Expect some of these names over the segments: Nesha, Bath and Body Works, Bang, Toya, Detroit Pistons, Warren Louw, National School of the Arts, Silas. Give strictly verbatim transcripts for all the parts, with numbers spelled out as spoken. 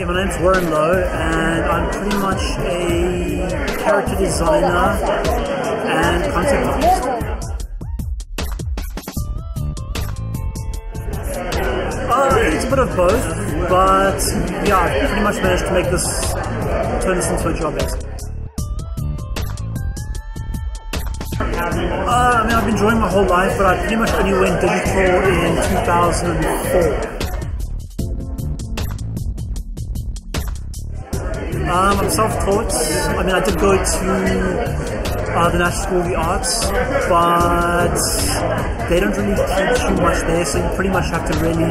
Yeah, my name's Warren Louw and I'm pretty much a character designer and concept artist. Uh, it's a bit of both, but yeah, I've pretty much managed to make this, turn this into a job basically. Uh, I mean, I've been drawing my whole life, but I pretty much only went digital in two thousand four. Um, I'm self-taught. I mean, I did go to uh, the National School of the Arts, but they don't really teach you much there, so you pretty much have to really,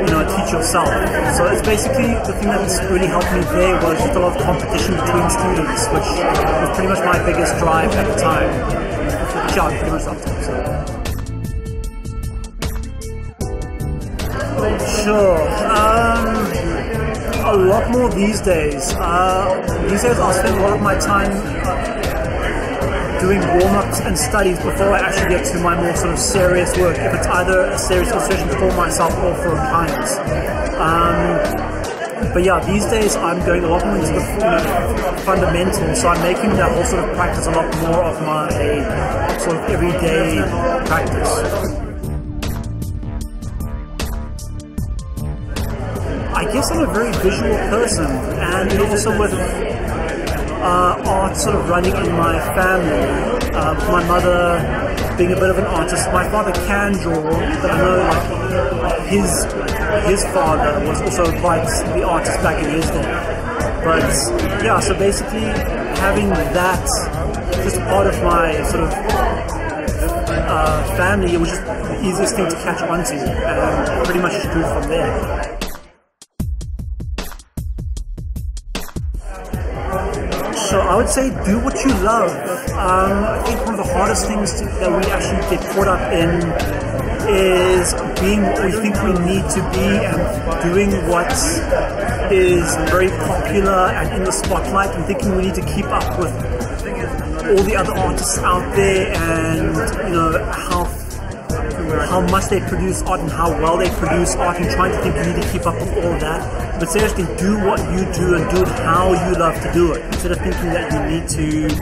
you know, teach yourself. So it's basically, the thing that's really helped me there was just a lot of competition between students, which was pretty much my biggest drive at the time. Which I pretty much self-taught, so. Sure. Um, A lot more these days. Uh, these days I spend a lot of my time doing warm-ups and studies before I actually get to my more sort of serious work, if it's either a serious illustration for myself or for a client. Um, but yeah, these days I'm going a lot more into the you know, fundamentals, so I'm making that whole sort of practice a lot more of my sort of everyday practice. I guess I'm a very visual person, and also with uh, art sort of running in my family, uh, my mother being a bit of an artist, my father can draw, but I know like his his father was also quite the artist back in his day. But yeah, so basically having that just part of my sort of uh, family, it was just the easiest thing to catch onto, and pretty much just grew from there. So I would say do what you love. Um, I think one of the hardest things to, that we actually get caught up in is being what we think we need to be and doing what is very popular and in the spotlight and thinking we need to keep up with all the other artists out there and you know how how much they produce art and how well they produce art and trying to think you need to keep up with all of that. But seriously, do what you do and do it how you love to do it, instead of thinking that you need to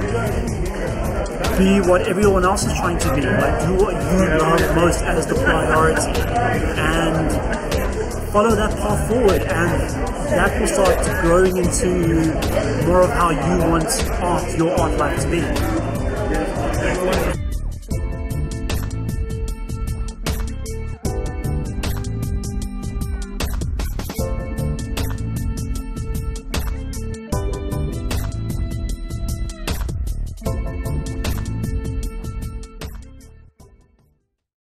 be what everyone else is trying to be. Like, do what you love most as the priority and follow that path forward, and that will start growing into more of how you want art, your art life to be.